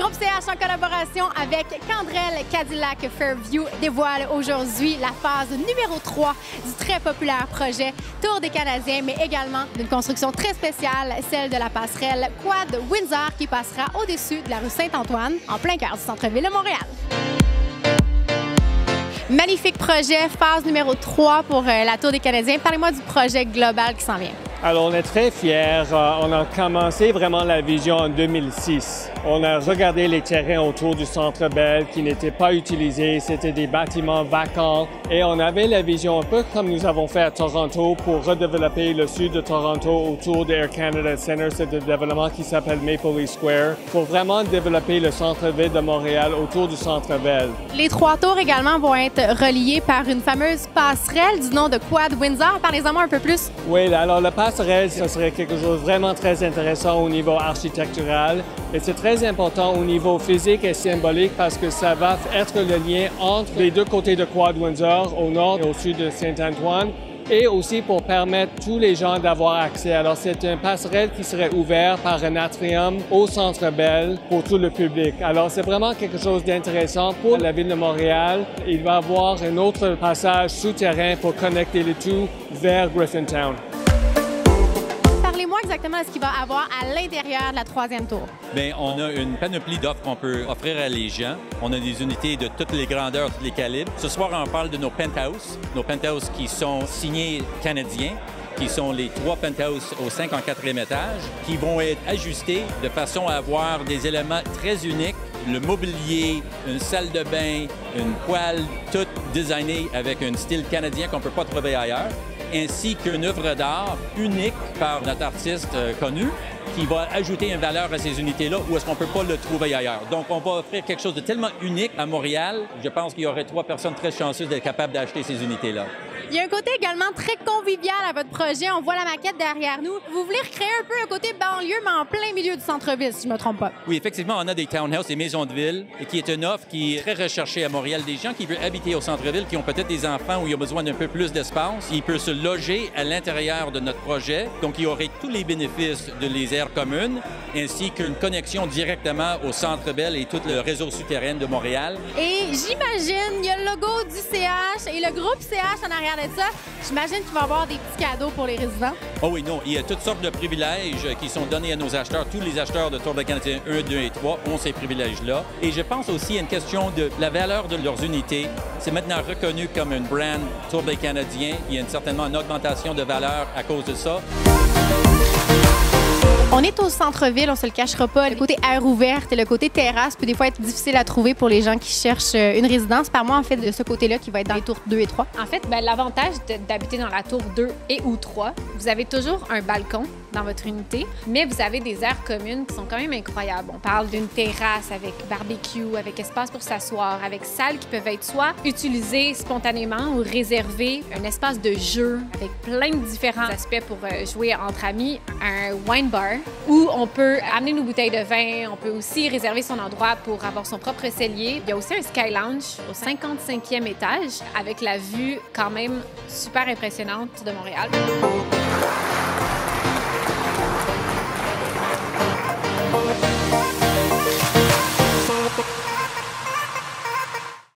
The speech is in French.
Groupe CH, en collaboration avec Candrel Cadillac Fairview, dévoile aujourd'hui la phase numéro 3 du très populaire projet Tour des Canadiens, mais également d'une construction très spéciale, celle de la passerelle Quad Windsor, qui passera au-dessus de la rue Saint-Antoine, en plein cœur du centre-ville de Montréal. Magnifique projet, phase numéro 3 pour la Tour des Canadiens. Parlez-moi du projet global qui s'en vient. Alors, on est très fiers. On a commencé vraiment la vision en 2006. On a regardé les terrains autour du Centre Bell qui n'étaient pas utilisés. C'était des bâtiments vacants. Et on avait la vision un peu comme nous avons fait à Toronto pour redévelopper le sud de Toronto autour d'Air Canada Centre. C'est un développement qui s'appelle Maple Leaf Square pour vraiment développer le centre-ville de Montréal autour du Centre Bell. Les trois tours également vont être reliées par une fameuse passerelle du nom de Quad Windsor. Parlez-en un peu plus. Oui, alors la passerelle, ce serait quelque chose de vraiment très intéressant au niveau architectural et c'est très important au niveau physique et symbolique parce que ça va être le lien entre les deux côtés de Quad Windsor, au nord et au sud de Saint-Antoine, et aussi pour permettre à tous les gens d'avoir accès. Alors, c'est une passerelle qui serait ouverte par un atrium au Centre Bell pour tout le public. Alors, c'est vraiment quelque chose d'intéressant pour la Ville de Montréal. Il va y avoir un autre passage souterrain pour connecter le tout vers Griffintown. Parlez-moi exactement de ce qu'il va y avoir à l'intérieur de la troisième tour. Bien, on a une panoplie d'offres qu'on peut offrir à les gens. On a des unités de toutes les grandeurs, tous les calibres. Ce soir, on parle de nos penthouses qui sont signés canadiens, qui sont les trois penthouses au 54e étage, qui vont être ajustés de façon à avoir des éléments très uniques. Le mobilier, une salle de bain, une poêle, tout designé avec un style canadien qu'on ne peut pas trouver ailleurs, ainsi qu'une œuvre d'art unique par notre artiste connu qui va ajouter une valeur à ces unités-là où est-ce qu'on ne peut pas le trouver ailleurs. Donc, on va offrir quelque chose de tellement unique à Montréal. Je pense qu'il y aurait trois personnes très chanceuses d'être capables d'acheter ces unités-là. Il y a un côté également très convivial à votre projet. On voit la maquette derrière nous. Vous voulez recréer un peu un côté banlieue, mais en plein milieu du centre-ville, si je ne me trompe pas. Oui, effectivement, on a des townhouses, des maisons de ville, qui est une offre qui est très recherchée à Montréal. Des gens qui veulent habiter au centre-ville, qui ont peut-être des enfants où ils ont besoin d'un peu plus d'espace. Ils peuvent se loger à l'intérieur de notre projet. Donc, ils auraient tous les bénéfices de les aires communes, ainsi qu'une connexion directement au Centre Bell et tout le réseau souterrain de Montréal. Et j'imagine, il y a le logo du CH et le groupe CH en arrière. Ça, j'imagine qu'il va y avoir des petits cadeaux pour les résidents. Oh oui, non. Il y a toutes sortes de privilèges qui sont donnés à nos acheteurs. Tous les acheteurs de Tour des Canadiens 1, 2 et 3 ont ces privilèges-là. Et je pense aussi à une question de la valeur de leurs unités. C'est maintenant reconnu comme une brand Tour des Canadiens. Il y a certainement une augmentation de valeur à cause de ça. On est au centre-ville, on ne se le cachera pas. Le côté air ouverte et le côté terrasse peut des fois être difficile à trouver pour les gens qui cherchent une résidence. Par moi, en fait, de ce côté-là qui va être dans les tours 2 et 3. En fait, l'avantage d'habiter dans la tour 2 et ou 3, vous avez toujours un balcon dans votre unité, mais vous avez des aires communes qui sont quand même incroyables. On parle d'une terrasse avec barbecue, avec espace pour s'asseoir, avec salles qui peuvent être soit utilisées spontanément ou réservées, un espace de jeu avec plein de différents aspects pour jouer entre amis, un wine bar où on peut amener nos bouteilles de vin, on peut aussi réserver son endroit pour avoir son propre cellier. Il y a aussi un Sky Lounge au 55e étage avec la vue quand même super impressionnante de Montréal.